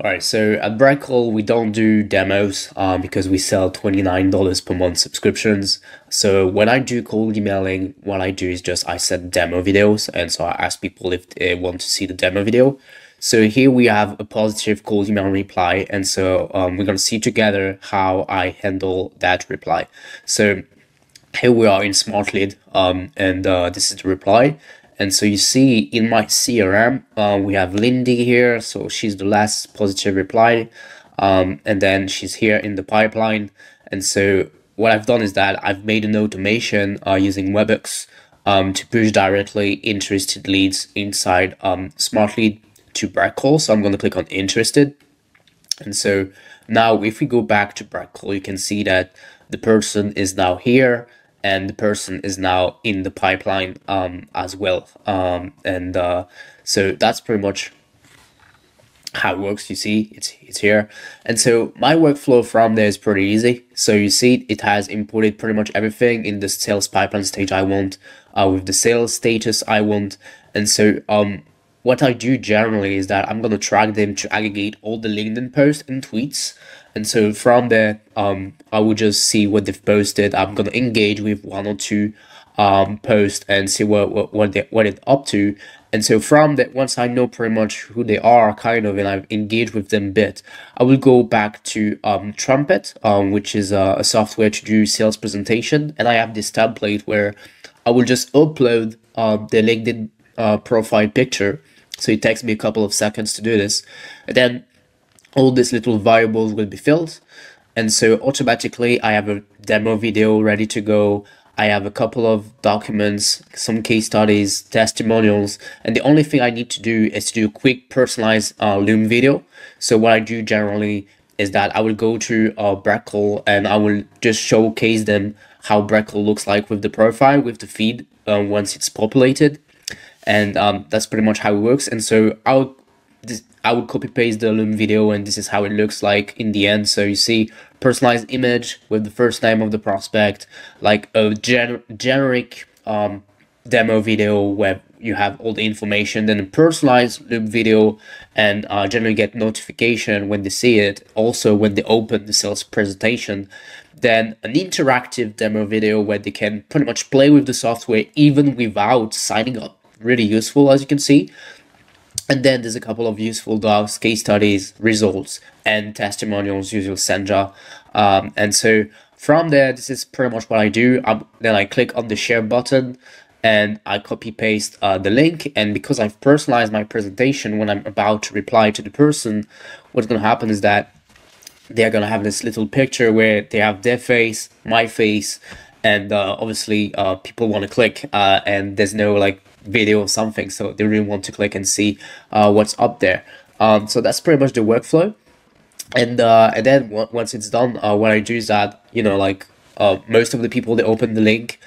All right, so at Breckle, we don't do demos because we sell $29 per month subscriptions. So when I do cold emailing, what I do is just I send demo videos. And so I ask people if they want to see the demo video. So here we have a positive cold email reply. And so we're going to see together how I handle that reply. So here we are in SmartLead, and this is the reply. And so you see in my CRM, we have Lindy here. So she's the last positive reply. And then she's here in the pipeline. And so what I've done is that I've made an automation using Webhooks to push directly interested leads inside SmartLead to Breckle. So I'm going to click on interested. And so now if we go back to Breckle, you can see that the person is now here. And the person is now in the pipeline as well. So that's pretty much how it works. You see, it's here. And so my workflow from there is pretty easy. So you see, it has imported pretty much everything in the sales pipeline stage I want, with the sales status I want. And so what I do generally is that I'm going to track them to aggregate all the LinkedIn posts and tweets. And so from there, I will just see what they've posted. I'm going to engage with one or two posts and see what it's up to. And so from that, once I know pretty much who they are, kind of, and I've engaged with them a bit, I will go back to Trumpet, which is a software to do sales presentation. And I have this template where I will just upload the LinkedIn profile picture. So it takes me a couple of seconds to do this. And then all these little variables will be filled. And so automatically I have a demo video ready to go. I have a couple of documents, some case studies, testimonials. And the only thing I need to do is to do a quick personalized Loom video. So what I do generally is that I will go to Breckle and I will just showcase them how Breckle looks like with the profile, with the feed once it's populated. And that's pretty much how it works. And so I would copy paste the Loom video, and this is how it looks like in the end. So you see personalized image with the first name of the prospect, like a generic demo video where you have all the information, then a personalized Loom video, and generally get notification when they see it, also when they open the sales presentation. Then an interactive demo video where they can pretty much play with the software even without signing up. Really useful, as you can see. And then there's a couple of useful docs, case studies, results, and testimonials, usual Senja. And so from there, this is pretty much what I do. Then I click on the share button and I copy paste the link. And because I've personalized my presentation when I'm about to reply to the person, what's going to happen is that they're going to have this little picture where they have their face, my face, and obviously people want to click and there's no like video or something, so they really want to click and see what's up there. So that's pretty much the workflow. And then once it's done, what I do is that, you know, like most of the people, they open the link,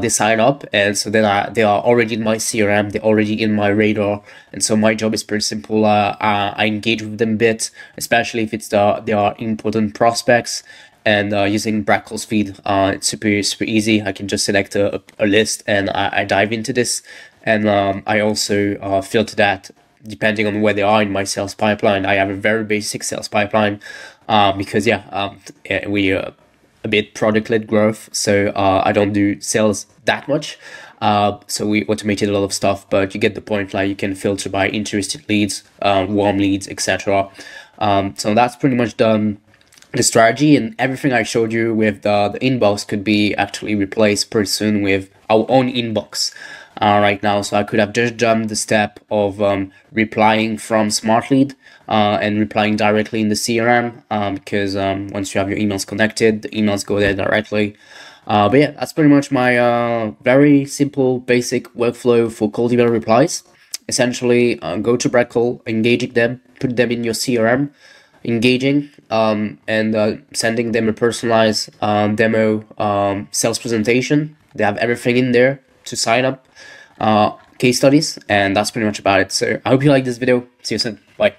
they sign up, and so then they are already in my CRM, they're already in my radar. And so my job is pretty simple. I engage with them a bit, especially if it's they are important prospects. And using Breckle's feed, it's super easy. I can just select a list and I dive into this. And I also filter that depending on where they are in my sales pipeline. I have a very basic sales pipeline because, yeah, we are a bit product-led growth. So I don't do sales that much. So we automated a lot of stuff, but you get the point. Like, you can filter by interested leads, warm leads, etc. So that's pretty much done. The strategy and everything I showed you with the inbox could be actually replaced pretty soon with our own inbox right now. So I could have just done the step of replying from SmartLead and replying directly in the CRM because once you have your emails connected, the emails go there directly. But yeah, that's pretty much my very simple, basic workflow for cold email replies. Essentially, go to Breckle, engaging them, put them in your CRM, engaging and sending them a personalized demo sales presentation. They have everything in there to sign up, case studies, and that's pretty much about it. So I hope you like this video. See you soon. Bye.